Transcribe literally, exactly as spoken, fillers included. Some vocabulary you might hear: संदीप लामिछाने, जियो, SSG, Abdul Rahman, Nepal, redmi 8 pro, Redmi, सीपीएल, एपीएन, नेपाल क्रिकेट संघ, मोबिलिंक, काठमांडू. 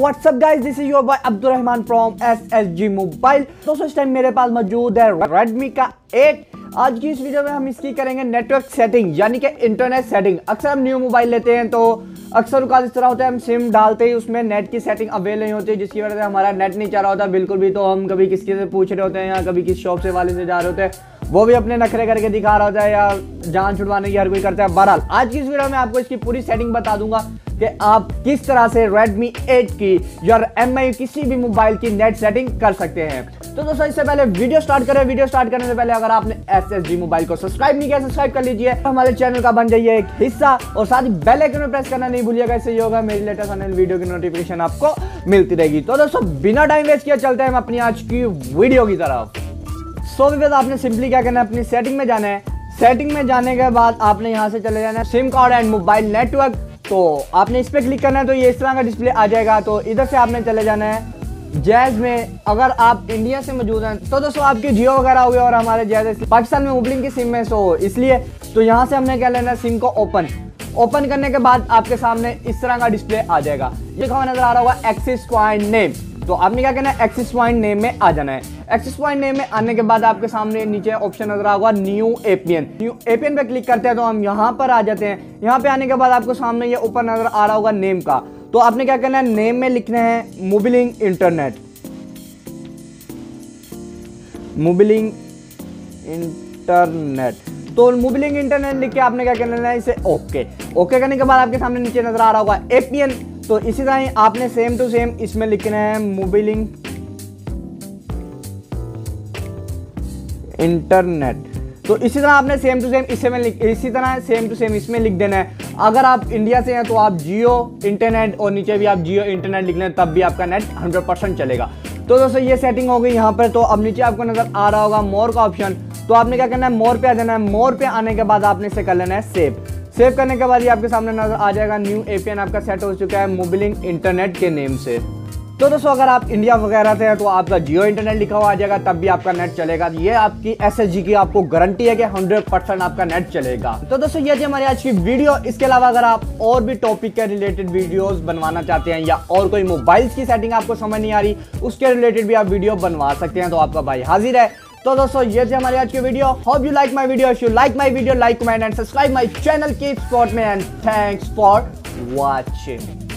What's up guys, this is your boy Abdul Rahman from S S G mobile. दोस्तों इस time मेरे पास मौजूद है रेडमी का एट। आज की इस वीडियो में हम इसकी करेंगे नेटवर्क सेटिंग यानी कि इंटरनेट सेटिंग। अक्सर हम न्यू मोबाइल लेते हैं तो अक्सर उनका इस तरह होता है, हम सिम डालते ही उसमें नेट की सेटिंग अवेल नहीं होती, जिसकी वजह से हमारा नेट नहीं चल रहा होता बिल्कुल भी। तो हम कभी किसी से पूछ रहे होते हैं या कभी किसी शॉप से वाले से जा रहे होते हैं, वो भी अपने नखरे करके दिखा रहा होता है या जान छुड़वाने की हर कोई करता है। बहरहाल आज की इस वीडियो में आपको इसकी पूरी सेटिंग बता दूंगा कि आप किस तरह से Redmi एट की या एम आई किसी भी मोबाइल की नेट सेटिंग कर सकते हैं। तो दोस्तों इससे पहले वीडियो स्टार्ट करें, वीडियो स्टार्ट करने से पहले अगर आपने एस एस जी मोबाइल को सब्सक्राइब नहीं किया सब्सक्राइब कर लीजिए, हमारे चैनल का बन जाइए एक हिस्सा और साथ ही बेल आइकन में प्रेस करना नहीं भूलिएगा। इससे ये होगा मेरी लेटेस्ट आने वाली वीडियो की नोटिफिकेशन आपको मिलती रहेगी। तो दोस्तों बिना टाइम वेस्ट किए चलते हैं हम अपनी आज की वीडियो की तरफ। सो विवेक आपने सिंपली क्या करना है, अपनी सेटिंग में जाना है। सेटिंग में जाने के बाद आपने यहाँ से चले जाना है SIM card and mobile network. तो आपने इस पर क्लिक करना है तो ये इस तरह का डिस्प्ले आ जाएगा। तो इधर से आपने चले जाना है जैज में। अगर आप इंडिया से मौजूद हैं तो दोस्तों आपके जियो वगैरह हो गए और हमारे जैज पाकिस्तान में मोबिलिंक की सिम में, सो इसलिए तो यहाँ से हमने क्या लेना है, सिम को ओपन ओपन करने के बाद आपके सामने इस तरह का डिस्प्ले आ जाएगा। ये कहाँ नजर आ रहा होगा, एक्सिस पॉइंट नेम। तो आपने क्या करना है, एक्सिस पॉइंट नेम में आ जाना है। एक्सिस पॉइंट नेम में आने के बाद आपके सामने नीचे ऑप्शन नजर आ होगा न्यू एपीएन। न्यू एपीएन पे क्लिक करते हैं तो हम यहाँ पर आ जाते हैं। यहाँ पे आने के बाद आपको सामने ये ऊपर नजर आ रहा होगा नेम का। तो आपने क्या करना है, नेम में लिखना है मोबिलिंक इंटरनेट, मोबिलिंक इंटरनेट। तो मोबिलिंक इंटरनेट लिख के आपने क्या करना है, इसे ओके ओके करने के बाद आपके सामने नीचे नजर आ रहा होगा एपीएन। तो इसी तरह ही आपने सेम टू सेम इसमें लिखना है मोबिलिंक इंटरनेट। तो इसी तरह आपने सेम टू सेम इसमें इसी तरह सेम टू सेम इसमें लिख देना है। अगर आप इंडिया से हैं तो आप जियो इंटरनेट और नीचे भी आप जियो इंटरनेट लिख लें, तब भी आपका नेट हंड्रेड परसेंट चलेगा। तो दोस्तों ये सेटिंग हो गई यहाँ पर। तो अब नीचे आपको नजर आ रहा होगा मोर का ऑप्शन। तो आपने क्या करना है, मोर पे आ जाना है। मोर पे आने के बाद आपने इसे कर लेना है सेव। सेव करने के बाद ये आपके सामने नजर आ जाएगा, न्यू एपीएन आपका सेट हो चुका है मोबिलिंक इंटरनेट के नेम से। तो दोस्तों अगर आप इंडिया वगैरह से हैं तो आपका जियो इंटरनेट लिखा हुआ आ जाएगा, तब भी आपका नेट चलेगा। ये आपकी एस एस जी की आपको गारंटी है कि हंड्रेड परसेंट आपका नेट चलेगा। तो दोस्तों ये थी हमारी आज की वीडियो। इसके अलावा अगर आप और भी टॉपिक के रिलेटेड वीडियोस बनवाना चाहते हैं या और कोई मोबाइल्स की सेटिंग आपको समझ नहीं आ रही उसके रिलेटेड भी आप वीडियो बनवा सकते हैं, तो आपका भाई हाजिर है। तो दोस्तों ये थी हमारी आज की video. Hope you like my video. If you like my video, like comment and subscribe my channel. Keep support me and thanks for watching.